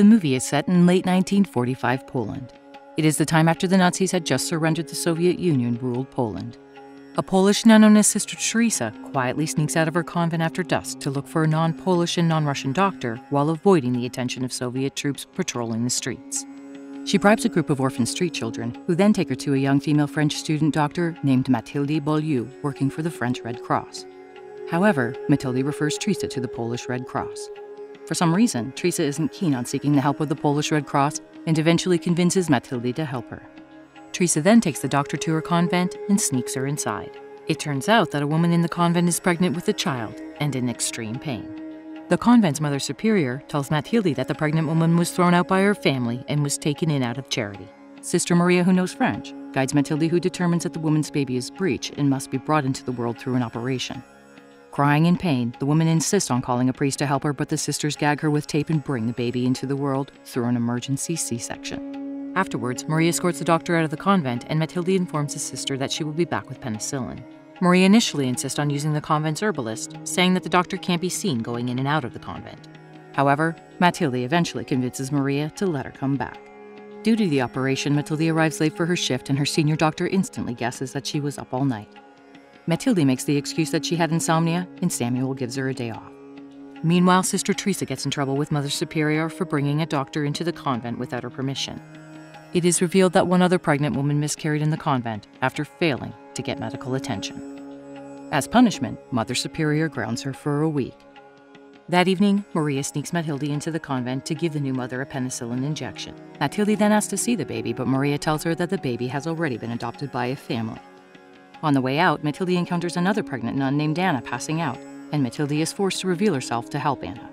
The movie is set in late 1945 Poland. It is the time after the Nazis had just surrendered the Soviet Union ruled Poland. A Polish nun known as Sister Teresa quietly sneaks out of her convent after dusk to look for a non-Polish and non-Russian doctor while avoiding the attention of Soviet troops patrolling the streets. She bribes a group of orphan street children, who then take her to a young female French student doctor named Mathilde Beaulieu, working for the French Red Cross. However, Mathilde refers Teresa to the Polish Red Cross. For some reason, Teresa isn't keen on seeking the help of the Polish Red Cross and eventually convinces Mathilde to help her. Teresa then takes the doctor to her convent and sneaks her inside. It turns out that a woman in the convent is pregnant with a child and in extreme pain. The convent's mother superior tells Mathilde that the pregnant woman was thrown out by her family and was taken in out of charity. Sister Maria, who knows French, guides Mathilde, who determines that the woman's baby is breech and must be brought into the world through an operation. Crying in pain, the woman insists on calling a priest to help her, but the sisters gag her with tape and bring the baby into the world through an emergency C-section. Afterwards, Maria escorts the doctor out of the convent, and Mathilde informs his sister that she will be back with penicillin. Maria initially insists on using the convent's herbalist, saying that the doctor can't be seen going in and out of the convent. However, Mathilde eventually convinces Maria to let her come back. Due to the operation, Mathilde arrives late for her shift, and her senior doctor instantly guesses that she was up all night. Mathilde makes the excuse that she had insomnia, and Samuel gives her a day off. Meanwhile, Sister Teresa gets in trouble with Mother Superior for bringing a doctor into the convent without her permission. It is revealed that one other pregnant woman miscarried in the convent after failing to get medical attention. As punishment, Mother Superior grounds her for a week. That evening, Maria sneaks Mathilde into the convent to give the new mother a penicillin injection. Mathilde then asks to see the baby, but Maria tells her that the baby has already been adopted by a family. On the way out, Mathilde encounters another pregnant nun named Anna passing out, and Mathilde is forced to reveal herself to help Anna.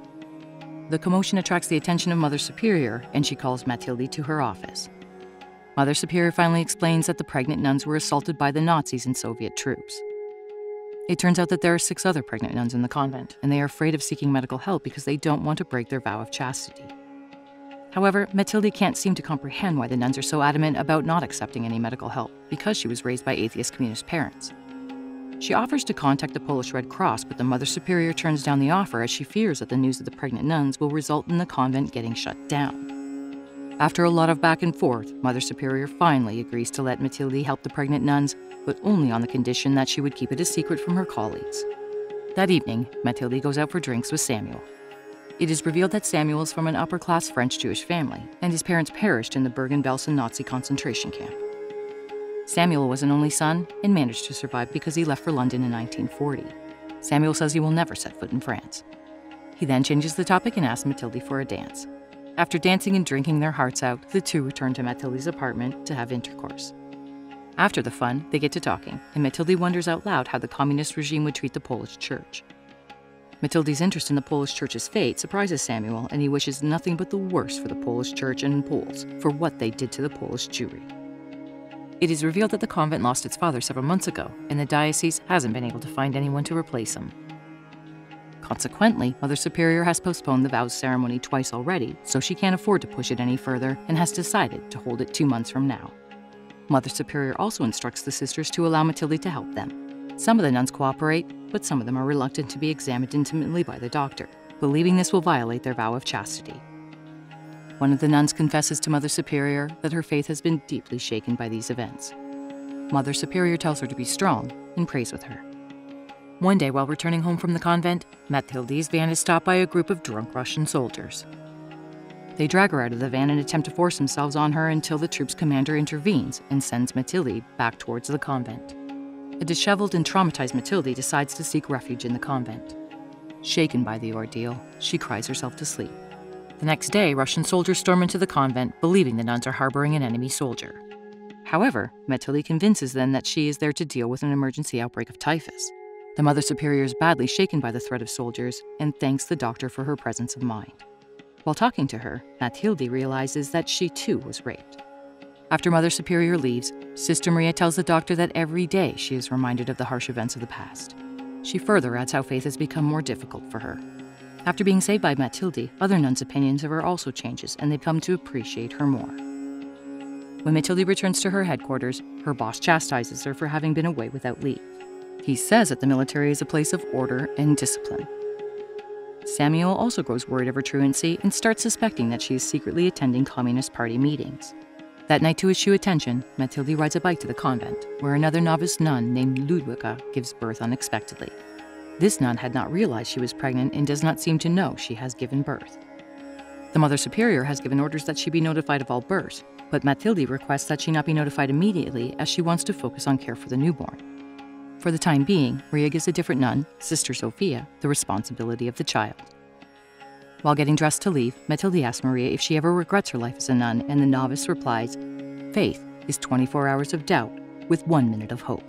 The commotion attracts the attention of Mother Superior, and she calls Mathilde to her office. Mother Superior finally explains that the pregnant nuns were assaulted by the Nazis and Soviet troops. It turns out that there are 6 other pregnant nuns in the convent, and they are afraid of seeking medical help because they don't want to break their vow of chastity. However, Mathilde can't seem to comprehend why the nuns are so adamant about not accepting any medical help, because she was raised by atheist communist parents. She offers to contact the Polish Red Cross, but the Mother Superior turns down the offer as she fears that the news of the pregnant nuns will result in the convent getting shut down. After a lot of back and forth, Mother Superior finally agrees to let Mathilde help the pregnant nuns, but only on the condition that she would keep it a secret from her colleagues. That evening, Mathilde goes out for drinks with Samuel. It is revealed that Samuel is from an upper-class French Jewish family, and his parents perished in the Bergen-Belsen Nazi concentration camp. Samuel was an only son and managed to survive because he left for London in 1940. Samuel says he will never set foot in France. He then changes the topic and asks Mathilde for a dance. After dancing and drinking their hearts out, the two return to Mathilde's apartment to have intercourse. After the fun, they get to talking, and Mathilde wonders out loud how the communist regime would treat the Polish church. Mathilde's interest in the Polish church's fate surprises Samuel, and he wishes nothing but the worst for the Polish church and Poles for what they did to the Polish Jewry. It is revealed that the convent lost its father several months ago, and the diocese hasn't been able to find anyone to replace him. Consequently, Mother Superior has postponed the vows ceremony twice already, so she can't afford to push it any further and has decided to hold it 2 months from now. Mother Superior also instructs the sisters to allow Mathilde to help them. Some of the nuns cooperate, but some of them are reluctant to be examined intimately by the doctor, believing this will violate their vow of chastity. One of the nuns confesses to Mother Superior that her faith has been deeply shaken by these events. Mother Superior tells her to be strong and prays with her. One day, while returning home from the convent, Mathilde's van is stopped by a group of drunk Russian soldiers. They drag her out of the van and attempt to force themselves on her until the troop's commander intervenes and sends Mathilde back towards the convent. A disheveled and traumatized Mathilde decides to seek refuge in the convent. Shaken by the ordeal, she cries herself to sleep. The next day, Russian soldiers storm into the convent, believing the nuns are harboring an enemy soldier. However, Mathilde convinces them that she is there to deal with an emergency outbreak of typhus. The Mother Superior is badly shaken by the threat of soldiers and thanks the doctor for her presence of mind. While talking to her, Mathilde realizes that she too was raped. After Mother Superior leaves, Sister Maria tells the doctor that every day she is reminded of the harsh events of the past. She further adds how faith has become more difficult for her. After being saved by Mathilde, other nuns' opinions of her also changes, and they come to appreciate her more. When Mathilde returns to her headquarters, her boss chastises her for having been away without leave. He says that the military is a place of order and discipline. Samuel also grows worried of her truancy and starts suspecting that she is secretly attending Communist Party meetings. That night, to eschew attention, Mathilde rides a bike to the convent, where another novice nun named Ludwika gives birth unexpectedly. This nun had not realized she was pregnant and does not seem to know she has given birth. The Mother Superior has given orders that she be notified of all births, but Mathilde requests that she not be notified immediately as she wants to focus on care for the newborn. For the time being, Maria gives a different nun, Sister Zofia, the responsibility of the child. While getting dressed to leave, Mathilde asks Maria if she ever regrets her life as a nun, and the novice replies, "Faith is 24 hours of doubt with 1 minute of hope."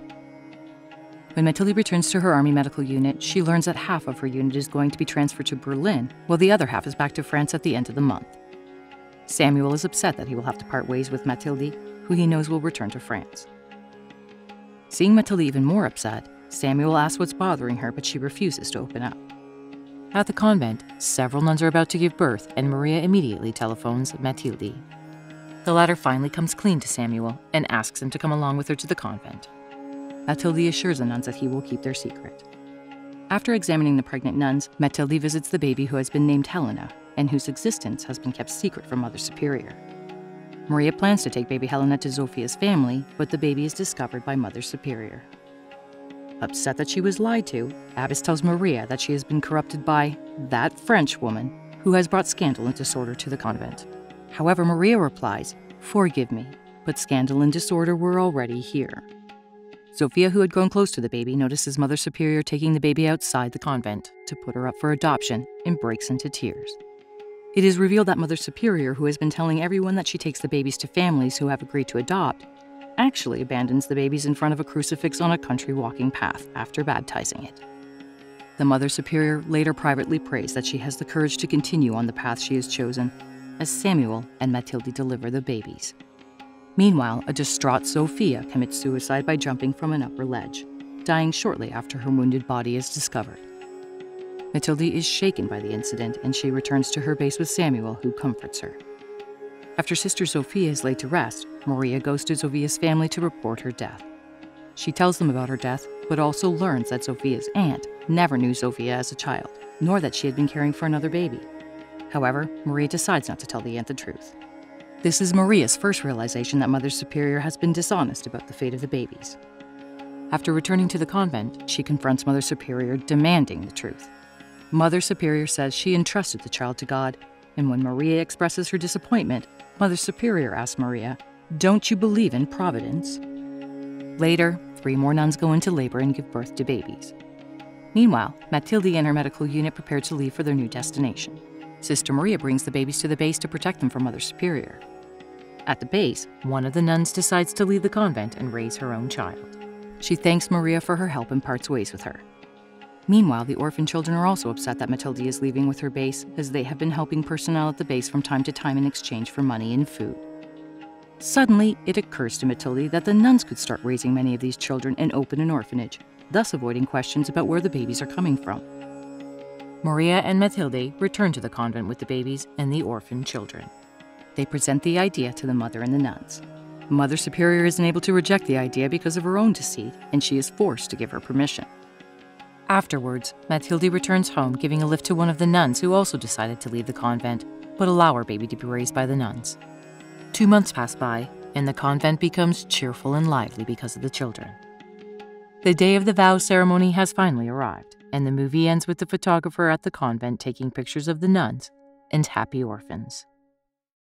When Mathilde returns to her army medical unit, she learns that half of her unit is going to be transferred to Berlin, while the other half is back to France at the end of the month. Samuel is upset that he will have to part ways with Mathilde, who he knows will return to France. Seeing Mathilde even more upset, Samuel asks what's bothering her, but she refuses to open up. At the convent, several nuns are about to give birth, and Maria immediately telephones Mathilde. The latter finally comes clean to Samuel and asks him to come along with her to the convent. Mathilde assures the nuns that he will keep their secret. After examining the pregnant nuns, Mathilde visits the baby who has been named Helena and whose existence has been kept secret from Mother Superior. Maria plans to take baby Helena to Zofia's family, but the baby is discovered by Mother Superior. Upset that she was lied to, Abbess tells Maria that she has been corrupted by that French woman who has brought scandal and disorder to the convent. However, Maria replies, "Forgive me, but scandal and disorder were already here." Zofia, who had grown close to the baby, notices Mother Superior taking the baby outside the convent to put her up for adoption and breaks into tears. It is revealed that Mother Superior, who has been telling everyone that she takes the babies to families who have agreed to adopt, actually abandons the babies in front of a crucifix on a country walking path after baptizing it. The Mother Superior later privately prays that she has the courage to continue on the path she has chosen as Samuel and Mathilde deliver the babies. Meanwhile, a distraught Zofia commits suicide by jumping from an upper ledge, dying shortly after her wounded body is discovered. Mathilde is shaken by the incident, and she returns to her base with Samuel, who comforts her. After Sister Zofia is laid to rest, Maria goes to Zofia's family to report her death. She tells them about her death, but also learns that Zofia's aunt never knew Zofia as a child, nor that she had been caring for another baby. However, Maria decides not to tell the aunt the truth. This is Maria's first realization that Mother Superior has been dishonest about the fate of the babies. After returning to the convent, she confronts Mother Superior, demanding the truth. Mother Superior says she entrusted the child to God, and when Maria expresses her disappointment, Mother Superior asks Maria, "Don't you believe in providence?" Later, 3 more nuns go into labor and give birth to babies. Meanwhile, Mathilde and her medical unit prepare to leave for their new destination. Sister Maria brings the babies to the base to protect them from Mother Superior. At the base, one of the nuns decides to leave the convent and raise her own child. She thanks Maria for her help and parts ways with her. Meanwhile, the orphan children are also upset that Mathilde is leaving with her base, as they have been helping personnel at the base from time to time in exchange for money and food. Suddenly, it occurs to Mathilde that the nuns could start raising many of these children and open an orphanage, thus avoiding questions about where the babies are coming from. Maria and Mathilde return to the convent with the babies and the orphan children. They present the idea to the mother and the nuns. Mother Superior isn't able to reject the idea because of her own deceit, and she is forced to give her permission. Afterwards, Mathilde returns home, giving a lift to one of the nuns who also decided to leave the convent, but allow her baby to be raised by the nuns. 2 months pass by, and the convent becomes cheerful and lively because of the children. The day of the vow ceremony has finally arrived, and the movie ends with the photographer at the convent taking pictures of the nuns and happy orphans.